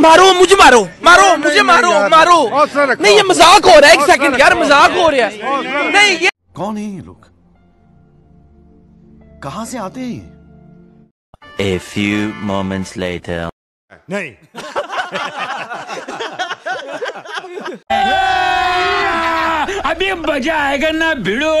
मारो मुझे मारो, मारो मुझे मारो, मारो। नहीं ये मजाक हो रहा है, एक सेकंड यार, मजाक हो रहा है। नहीं ये कौन है, ये लोग कहाँ से आते हैं? A few moments later. नहीं अभी मजा आएगा ना भिड़ो।